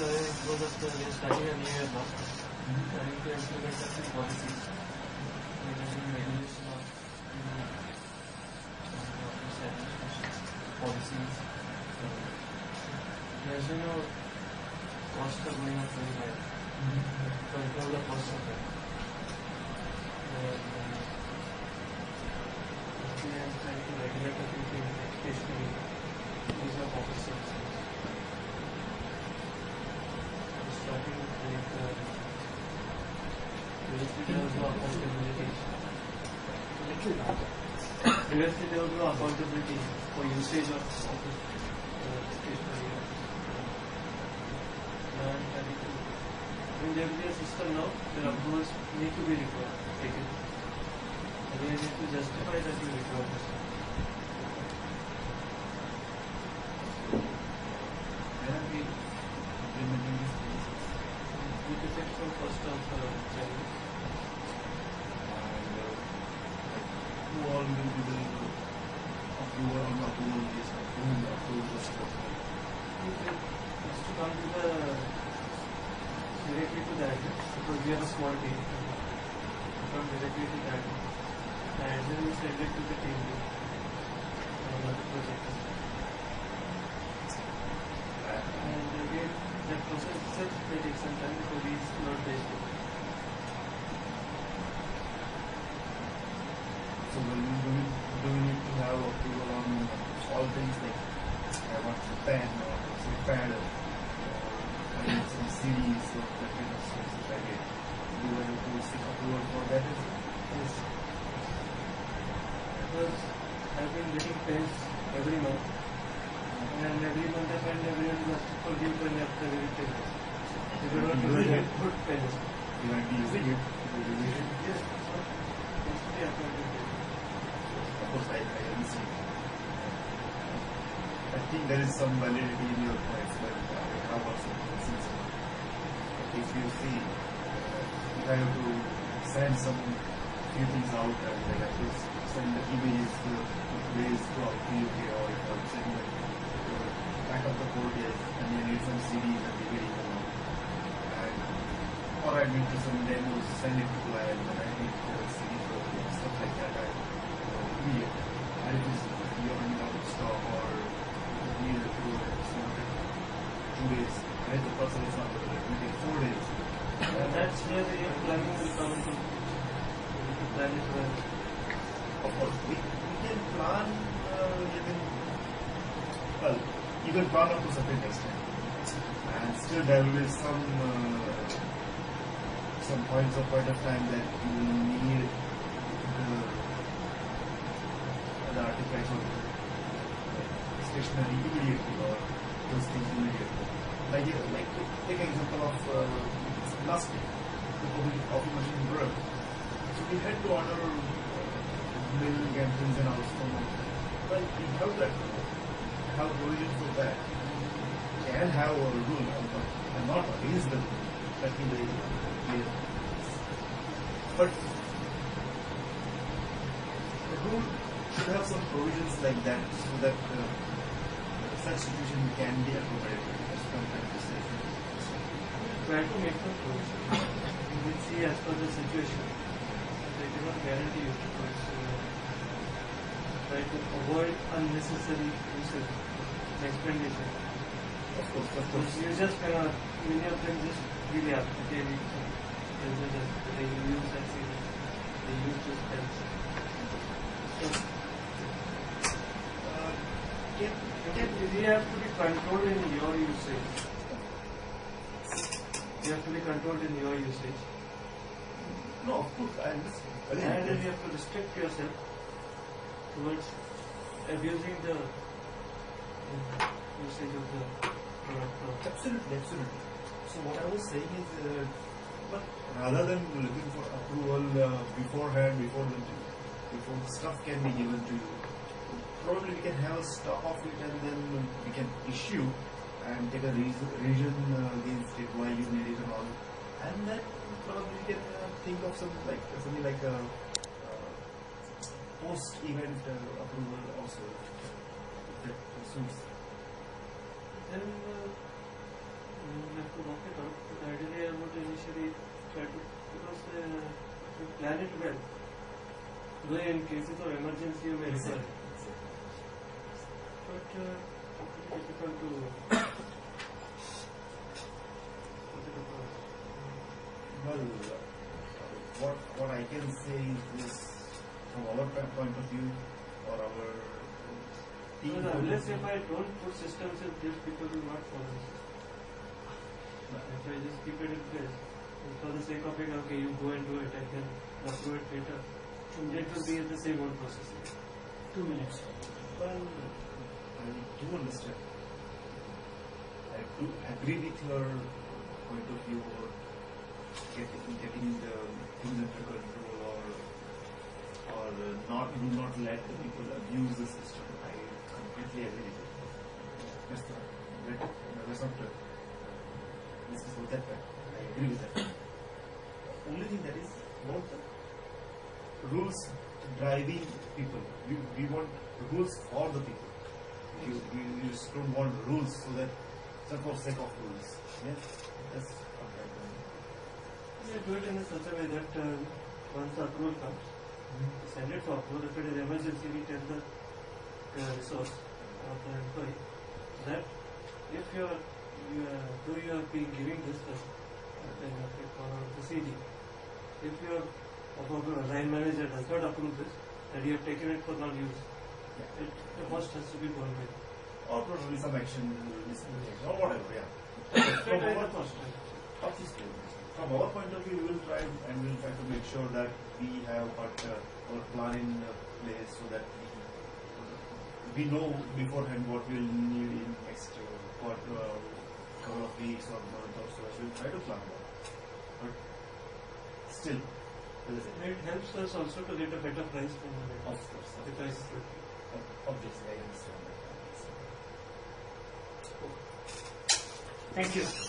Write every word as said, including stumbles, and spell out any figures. uh, it was just uh, studying a year now, trying to implement certain policies, managing regulation of policies. As you know, costs are going up very high. Control the cost of that. We are trying to regulate the people, especially these are officers. Starting with the university levels of accountability. University levels of accountability for usage of office stationery. And I think when there will be a system now, there are rules need to be required, taken. And they need to justify that you require this. Where are we implementing this? It affects from first term for our children. And uh, who all will be the approval and approval list, who will approve the stuff? It has to come to the directly to that, because we are a small team. From directly to that, and then we send it to the team lead for another project. And again, that process itself may take some time because it is not based on it. So do we, do we, do we need to have approval on all things like I want to pen or some pad or I need some series or that kind of stuff that I get? Do I have to seek approval for that? Yes. Because I have been getting pens every month. And every month I find everyone must forgive for an after every pen. If you don't use it, put pens. You might be using it. Yes, it's the accounting. Of course, I, I haven't seen it. I think there is some validity in your points, but I have also seen some. If you see, if I have to send some few things out, and like I could send the images to ways to our P U K or if I would send them. Back of the code is, and you need some C Ds and D V D come out. And, or I need to some demos, send it to client, and I need to C D for stuff like that. I immediate. I just you are out of stock or need to do something. Two days. I had the person is not available. It will take four days. And that's where the planning will come into. We can plan it well. Of course, we, we can plan uh, even well. You can plan up to certain extent, and still there will be some uh, some points of point of time that you will need the, the artifacts or the stationery immediately or those things immediately. Like uh, like take an example of uh, last week, the public coffee machine broke, so we had to order uh, milk and things and all from. Well, we have that. Have provision for that, can have a rule, and not against the rule, that we will be. But the rule should have some provisions like that, so that uh, such situation can be accommodated. As compared to say, try to make some provision. We will see as per the situation. They cannot guarantee you to try to avoid unnecessary usage. Expenditure. Of course, of course. You just cannot, many of them just really have to take it. They use that series, they use those pens. So, uh, get, get, you have to be controlled in your usage. You have to be controlled in your usage. No, of course, I understand. And then yes. You have to restrict yourself towards abusing the usage of the product. Absolutely, absolutely. So what I was saying is, uh, but rather than looking for approval uh, beforehand, before the before the stuff can be given to you, probably we can have a stock of it and then we can issue and take a reason, reason uh, against it why you need it and all. And then probably we can uh, think of some like something like a uh, post-event uh, approval also. Then uh, movement to knock it out. But ideally, I would initially try to, because uh, if you plan it well, though in cases of emergency you may require it. But uh, it's difficult to put it across. Well, what, what I can say is this, from our point of view, or our team. No, no, unless if I don't put systems in place, people will not follow the system. No. If I just keep it in place, and for the sake of it, okay, you go and do it, I can approve it later. It will be the same old process. Two minutes. Well, I do understand. I do agree with your point of view or getting, getting the things under control, or or not do not let the people abuse the system. I completely agree with you. That's not that, that's not true. This is not that bad. I agree with that. The only thing that is about the rules driving people. We, we want rules for the people. You, you, you just don't want rules so that just for sake of rules. Yes, that's what I do. Yeah, do it in such a way that uh, once the approval comes, mm-hmm. send it for approval. If it is emergency, we tell the uh, resource or the employee that if you are, you are, though you are being giving this uh, kind of a procedure, if you are about the line manager does not approve this, and you have taken it for non-use. Yeah. It, the cost has to be borne by you. Or probably some action, or whatever, yeah. From our, our cost, obviously, from our point of view, we will try and we will try to make sure that we have got uh, our plan in place so that we, we know beforehand what we will need in next uh, quarter, uh, couple of weeks or month or so. We will try to plan that. But still, it helps us also to get a better price from the vendor. Of course. The price is good. Obviously, I understand that. Thank you.